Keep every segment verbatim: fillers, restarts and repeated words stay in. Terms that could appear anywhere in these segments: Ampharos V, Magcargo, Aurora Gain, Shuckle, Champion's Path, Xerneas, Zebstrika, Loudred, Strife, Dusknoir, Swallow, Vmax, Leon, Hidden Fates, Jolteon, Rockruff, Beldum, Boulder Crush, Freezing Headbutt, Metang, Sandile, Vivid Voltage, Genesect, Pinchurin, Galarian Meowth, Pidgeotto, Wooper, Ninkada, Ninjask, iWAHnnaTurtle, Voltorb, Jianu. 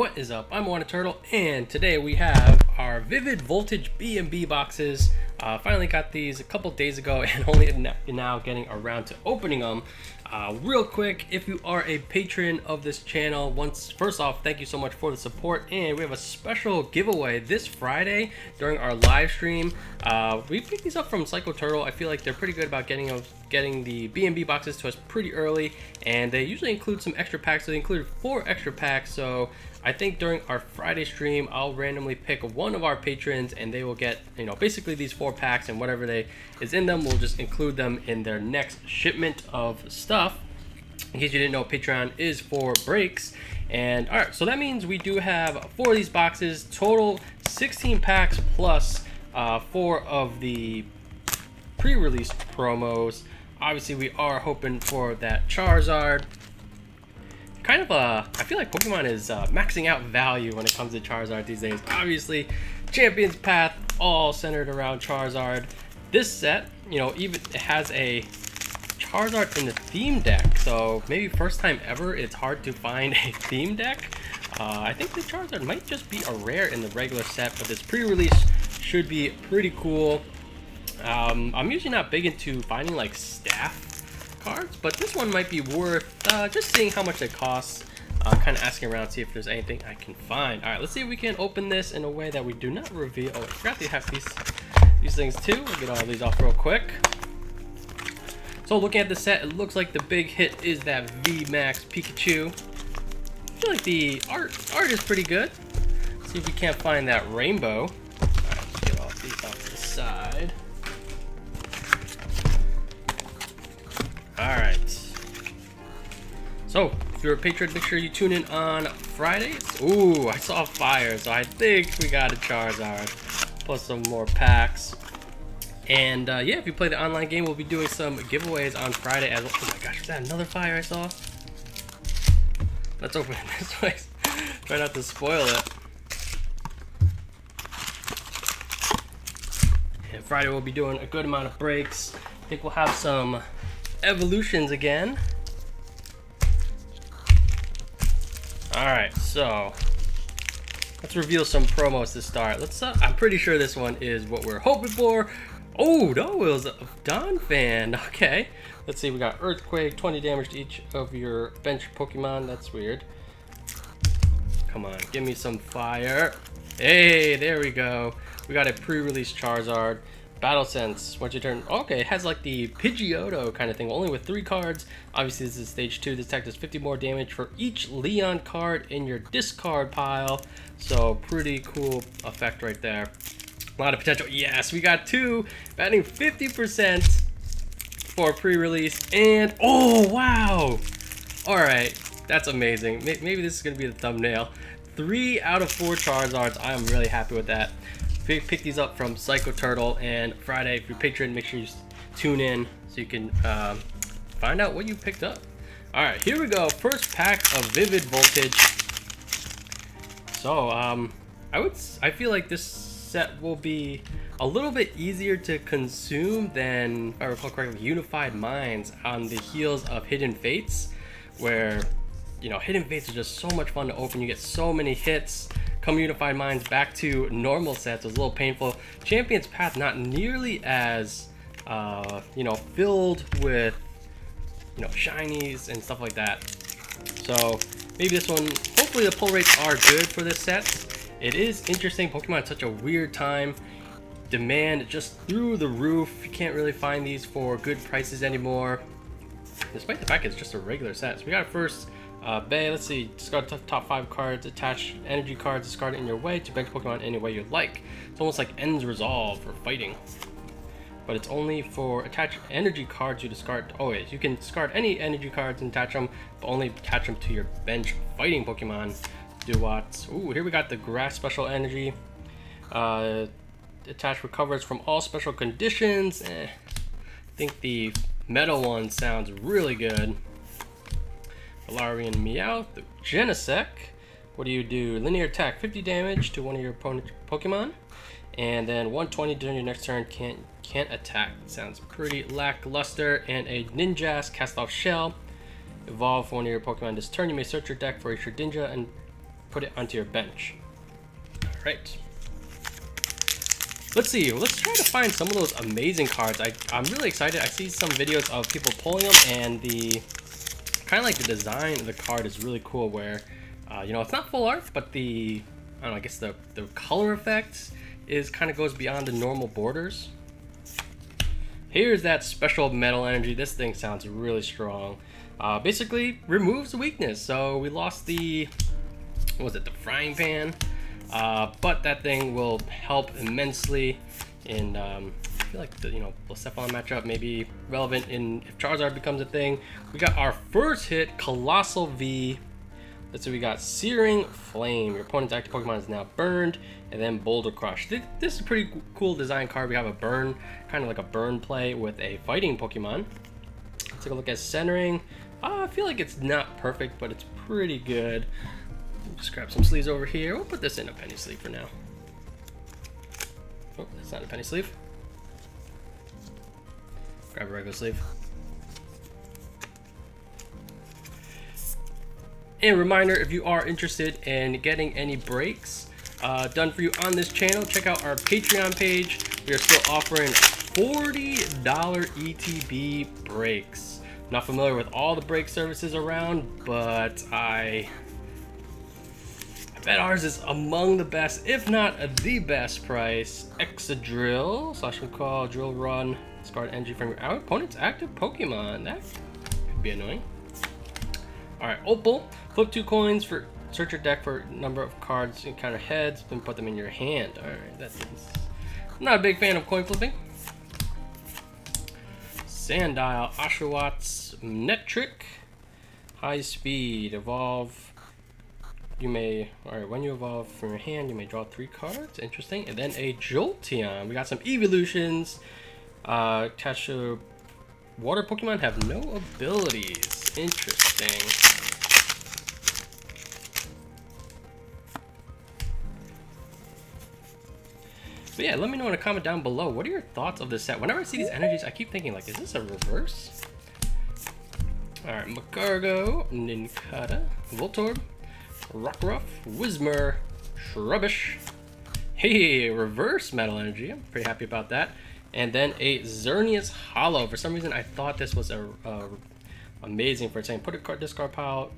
What is up? I'm iWAHnnaTurtle, and today we have our Vivid Voltage B and B boxes. Uh, finally got these a couple days ago and only now getting around to opening them. Uh, real quick, if you are a patron of this channel, once first off, thank you so much for the support, and we have a special giveaway this Friday during our live stream. Uh, we picked these up from PsychoTurtle. I feel like they're pretty good about getting a, getting the B and B boxes to us pretty early, and they usually include some extra packs, so they included four extra packs, so I think during our Friday stream, I'll randomly pick one of our patrons and they will get, you know, basically these four packs, and whatever they is in them, we'll just include them in their next shipment of stuff. In case you didn't know, Patreon is for breaks. And all right, so that means we do have four of these boxes, total sixteen packs plus uh, four of the pre-release promos. Obviously, we are hoping for that Charizard. Kind of a, I feel like Pokemon is uh, maxing out value when it comes to Charizard these days. Obviously, Champion's Path, all centered around Charizard. This set, you know, even it has a Charizard in the theme deck, so maybe first time ever it's hard to find a theme deck. Uh, I think the Charizard might just be a rare in the regular set, but this pre-release should be pretty cool. Um, I'm usually not big into finding like staff cards, but this one might be worth uh, just seeing how much it costs. Uh, kind of asking around, see if there's anything I can find. All right, let's see if we can open this in a way that we do not reveal. Oh, I forgot to have these these things too. We'll get all these off real quick. So looking at the set, it looks like the big hit is that V Max Pikachu. I feel like the art art is pretty good. Let's see if we can't find that rainbow. All right, let's get all these off to the side. Alright, so if you're a patron, make sure you tune in on Fridays. Ooh, I saw fire, so I think we got a Charizard, plus some more packs. And uh, yeah, if you play the online game, we'll be doing some giveaways on Friday as well. Oh my gosh, was that another fire I saw? Let's open it this way, try not to spoil it. And Friday we'll be doing a good amount of breaks. I think we'll have some evolutions again. All right, so let's reveal some promos to start. Let's uh, I'm pretty sure this one is what we're hoping for. Oh no, it was Donphan. Okay, let's see, we got Earthquake, twenty damage to each of your bench Pokemon. That's weird. Come on, give me some fire. Hey, there we go. We got a pre-release Charizard. Battle Sense, once you turn, okay, it has like the Pidgeotto kind of thing, only with three cards. Obviously, this is stage two. This tech does fifty more damage for each Leon card in your discard pile. So pretty cool effect right there. A lot of potential. Yes, we got two, batting fifty percent for pre-release. And oh, wow. All right, that's amazing. Maybe this is gonna be the thumbnail. Three out of four Charizards. I'm really happy with that. Pick these up from PsychoTurtle, and Friday, if you're a patron, make sure you tune in so you can uh, find out what you picked up. All right, here we go. First pack of Vivid Voltage. So um, I would, I feel like this set will be a little bit easier to consume than, if I recall correctly, Unified Minds, on the heels of Hidden Fates, where, you know, Hidden Fates is just so much fun to open. You get so many hits. Come Unified Minds back to normal sets was a little painful. Champion's Path not nearly as uh, you know, filled with, you know, shinies and stuff like that. So maybe this one, hopefully the pull rates are good for this set. It is interesting. Pokemon at such a weird time. Demand just through the roof. You can't really find these for good prices anymore, despite the fact it's just a regular set. So we got first Uh, Bay, let's see, discard top five cards, attach energy cards, discard it in your way to bench Pokemon any way you like. It's almost like Ends Resolve for fighting, but it's only for attach energy cards you discard. Oh wait, you can discard any energy cards and attach them, but only attach them to your bench fighting Pokemon. Duat. Ooh, here we got the grass special energy. Uh, attach recovers from all special conditions. Eh, I think the metal one sounds really good. Galarian Meowth, Genesect. What do you do? Linear attack, fifty damage to one of your opponent Pokemon, and then one twenty during your next turn. Can't can't attack. Sounds pretty lackluster. And a Ninjask, cast off shell. Evolve one of your Pokemon this turn. You may search your deck for a Shedinja and put it onto your bench. All right. Let's see, let's try to find some of those amazing cards. I, I'm really excited. I see some videos of people pulling them, and the kind of like the design of the card is really cool where, uh, you know, it's not full art, but the, I don't know, I guess the, the color effects is kind of goes beyond the normal borders. Here's that special metal energy. This thing sounds really strong. Uh, basically, removes weakness. So we lost the, what was it, the frying pan? Uh, but that thing will help immensely in, um, I feel like, the, you know, Blacephalon matchup may be relevant in if Charizard becomes a thing. We got our first hit, Colossal V. Let's see, we got Searing Flame. Your opponent's active Pokemon is now burned, and then Boulder Crush. This is a pretty cool design card. We have a burn, kind of like a burn play with a fighting Pokemon. Let's take a look at centering. Uh, I feel like it's not perfect, but it's pretty good. Just grab some sleeves over here. We'll put this in a penny sleeve for now. Oh, that's not a penny sleeve. Grab a regular sleeve. And reminder, if you are interested in getting any breaks uh, done for you on this channel, check out our Patreon page. We are still offering forty dollar E T B breaks. I'm not familiar with all the break services around, but I... I bet ours is among the best, if not the best price. Excadrill, slash recall, drill run, discard energy from your opponent's active Pokemon. That could be annoying. Alright, Opal, flip two coins for search your deck for number of cards and counter heads, then put them in your hand. Alright, that's I'm not a big fan of coin flipping. Sandile, Oshawott, Netric, High Speed, Evolve. You may, alright, when you evolve from your hand, you may draw three cards. Interesting. And then a Jolteon. We got some evolutions. Uh, Tasha water Pokemon have no abilities. Interesting. But yeah, let me know in a comment down below. What are your thoughts of this set? Whenever I see these energies, I keep thinking, like, is this a reverse? Alright, Magcargo, Ninkada, Voltorb. Rockruff, Whismur, Shrubbish. Hey, reverse metal energy. I'm pretty happy about that. And then a Xerneas Hollow. For some reason, I thought this was a, a amazing for saying put a card discard pile,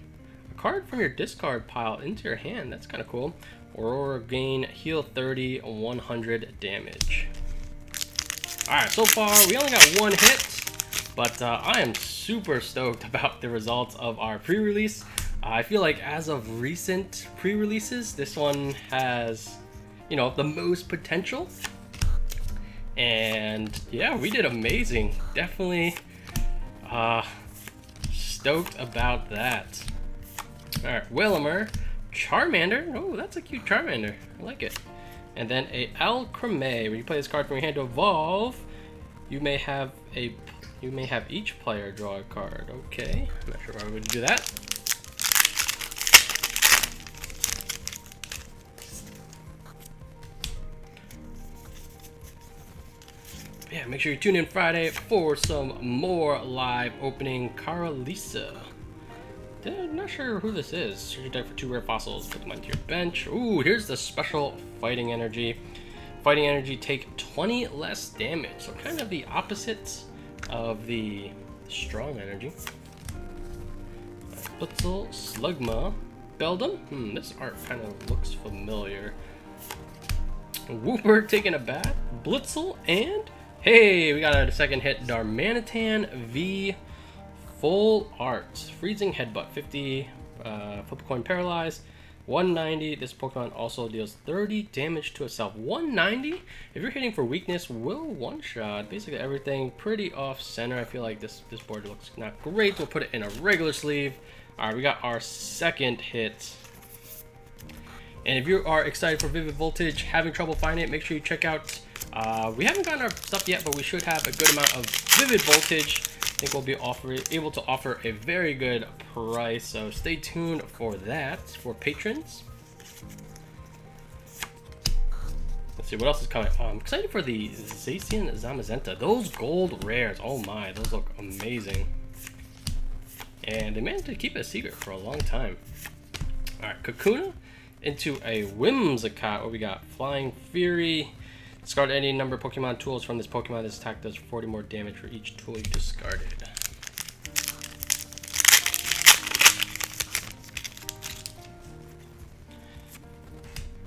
a card from your discard pile into your hand. That's kind of cool. Aurora gain heal thirty, one hundred damage. All right, so far we only got one hit, but uh, I am super stoked about the results of our pre-release. I feel like as of recent pre-releases, this one has, you know, the most potential. And yeah, we did amazing. Definitely uh, stoked about that. All right, Willimer, Charmander. Oh, that's a cute Charmander. I like it. And then a Alcremay. When you play this card from your hand to evolve, you may have a you may have each player draw a card. Okay, I'm not sure why we would do that. Yeah, make sure you tune in Friday for some more live opening. Caralisa. I'm not sure who this is. Search your deck for two rare fossils. Put them onto your bench. Ooh, here's the special fighting energy. Fighting energy take twenty less damage. So kind of the opposite of the strong energy. Blitzel, Slugma, Beldum. Hmm, this art kind of looks familiar. Wooper taking a bath. Blitzel and... Hey, we got a second hit, Darmanitan V, full art, freezing headbutt, fifty, uh, flip coin paralyzed, one ninety, this Pokemon also deals thirty damage to itself, one ninety, if you're hitting for weakness, will one-shot, basically everything pretty off-center. I feel like this, this board looks not great, we'll put it in a regular sleeve. Alright, we got our second hit. And if you are excited for Vivid Voltage, having trouble finding it, make sure you check out, uh, we haven't gotten our stuff yet, but we should have a good amount of Vivid Voltage. I think we'll be offer able to offer a very good price, so stay tuned for that for patrons. Let's see, what else is coming? Oh, I'm excited for the Zacian Zamazenta. Those gold rares, oh my, those look amazing. And they managed to keep it a secret for a long time. Alright, Kakuna. into a Whimsicott. What we got? Flying Fury. Discard any number of Pokemon tools from this Pokemon. This attack does forty more damage for each tool you discarded.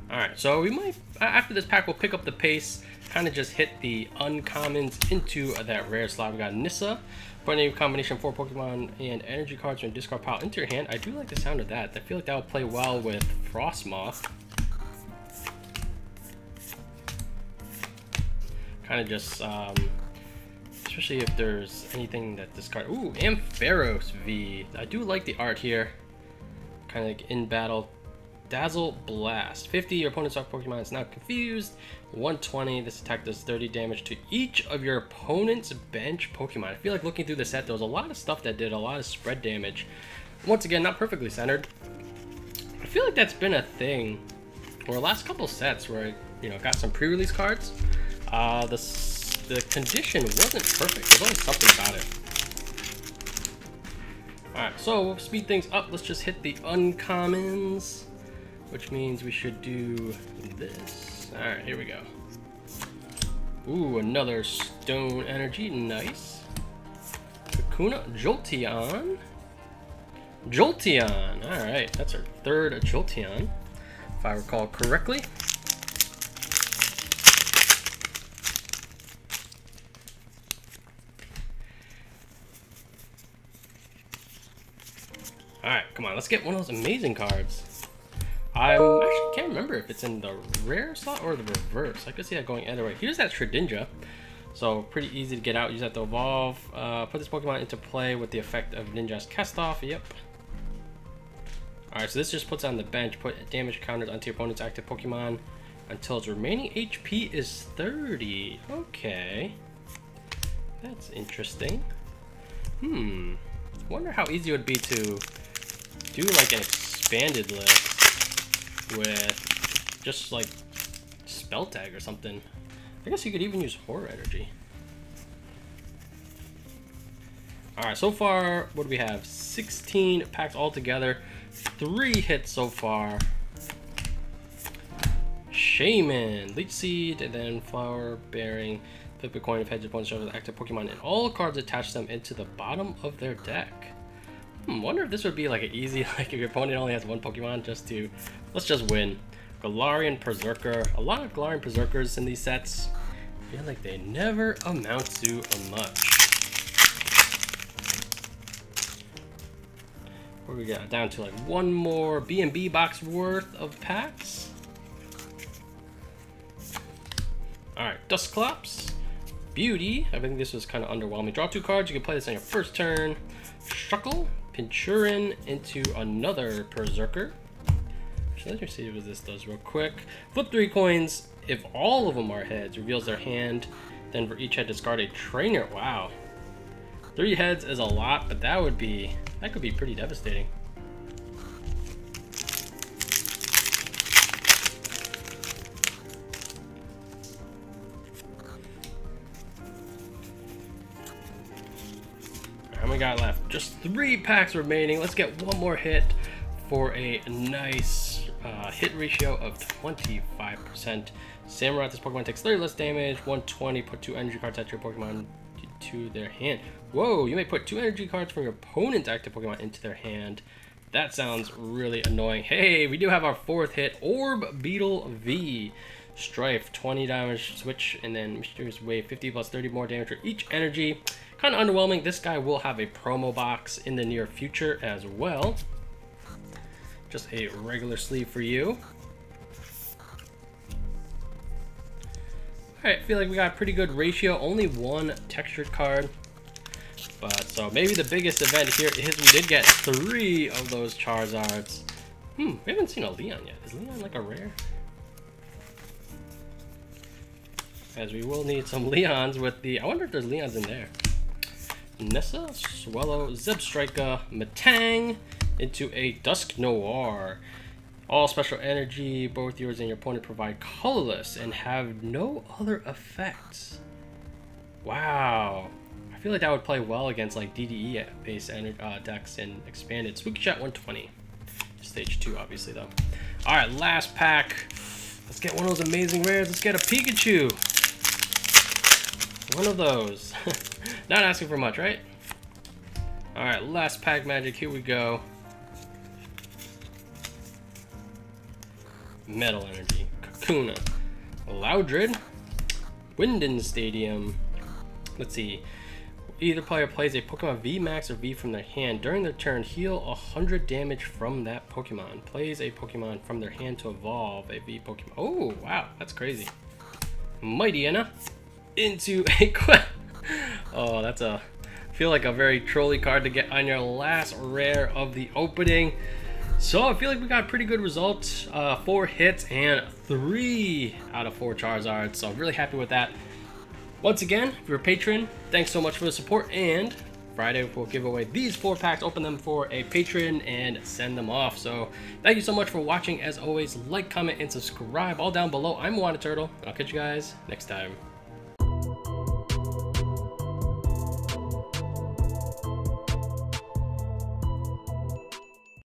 Alright, so we might, after this pack, we'll pick up the pace, kind of just hit the uncommons into that rare slot. We got Nissa. Put a combination of four Pokemon and energy cards from discard pile into your hand. I do like the sound of that. I feel like that would play well with Frostmoth. Kind of just, um, especially if there's anything that discard. Ooh, Ampharos V. I do like the art here. Kind of like in battle. Dazzle Blast. fifty, your opponent's off Pokemon is now confused. one twenty, this attack does thirty damage to each of your opponent's bench Pokemon. I feel like looking through the set, there was a lot of stuff that did a lot of spread damage. Once again, not perfectly centered. I feel like that's been a thing for the last couple sets where I, you know, got some pre-release cards. Uh, the, the condition wasn't perfect. There's only something about it. Alright, so we'll speed things up. Let's just hit the uncommons, which means we should do this. All right, here we go. Ooh, another stone energy, nice. Kakuna, Jolteon. Jolteon, all right, that's our third Jolteon, if I recall correctly. All right, come on, let's get one of those amazing cards. I actually can't remember if it's in the rare slot or the reverse. I could see that going either way. Here's that Shedinja. So pretty easy to get out. Use that to evolve. Uh, put this Pokemon into play with the effect of Ninjask cast off. Yep. Alright, so this just puts on the bench. Put damage counters onto your opponent's active Pokemon until its remaining H P is thirty. Okay. That's interesting. Hmm. Wonder how easy it would be to do like an expanded list with just like spell tag or something. I guess you could even use horror energy. All right, so far what do we have? Sixteen packs altogether, three hits so far. Shaman, Leech Seed, and then Flower Bearing. Flip a coin of hedge opponent's shows active Pokemon and all cards attach them into the bottom of their deck. I wonder if this would be like an easy, like if your opponent only has one Pokemon, just to, let's just win. Galarian Berserker. A lot of Galarian Berserkers in these sets. I feel like they never amount to much. What do we got? Down to like one more B and B box worth of packs. Alright, Dusclops. Beauty. I think this was kind of underwhelming. Draw two cards. You can play this on your first turn. Shuckle. Pinchurin into another Berserker. Actually, let me see what this does real quick. Flip three coins. If all of them are heads, reveals their hand. Then for each head, discard a trainer. Wow. Three heads is a lot, but that would be, that could be pretty devastating. We got left just three packs remaining. Let's get one more hit for a nice uh, hit ratio of twenty-five percent. Samurai, this Pokemon takes thirty less damage. one twenty, put two energy cards at your Pokemon to their hand. Whoa, you may put two energy cards from your opponent's active Pokemon into their hand. That sounds really annoying. Hey, we do have our fourth hit, Orb Beetle V. Strife, twenty damage, switch, and then Mysterious Wave, fifty plus thirty more damage for each energy. Kind of underwhelming. This guy will have a promo box in the near future as well. Just a regular sleeve for you. Alright, I feel like we got a pretty good ratio. Only one textured card. But so maybe the biggest event here is we did get three of those Charizards. Hmm, we haven't seen a Leon yet. Is Leon like a rare? As we will need some Leons with the... I wonder if there's Leons in there. Nessa, Swallow, Zebstrika, Metang into a Dusknoir. All special energy, both yours and your opponent, provide colorless and have no other effects. Wow. I feel like that would play well against like D D E-based uh, decks and expanded. Spooky Shot one twenty. Stage two, obviously, though. All right, last pack. Let's get one of those amazing rares. Let's get a Pikachu. One of those. Not asking for much, right? All right, last pack magic. Here we go. Metal Energy, Kakuna, Loudred, Winden Stadium. Let's see. Either player plays a Pokemon V Max or V from their hand. During their turn, heal one hundred damage from that Pokemon. Plays a Pokemon from their hand to evolve a V Pokemon. Oh, wow. That's crazy. Mighty Anna into a... oh, that's a... I feel like a very trolly card to get on your last rare of the opening. So I feel like we got a pretty good result. Uh, four hits and three out of four Charizards. So I'm really happy with that. Once again, if you're a patron, thanks so much for the support, and Friday we'll give away these four packs, open them for a patron, and send them off. So thank you so much for watching. As always, like, comment, and subscribe all down below. I'm iWAHnnaTurtle, and I'll catch you guys next time.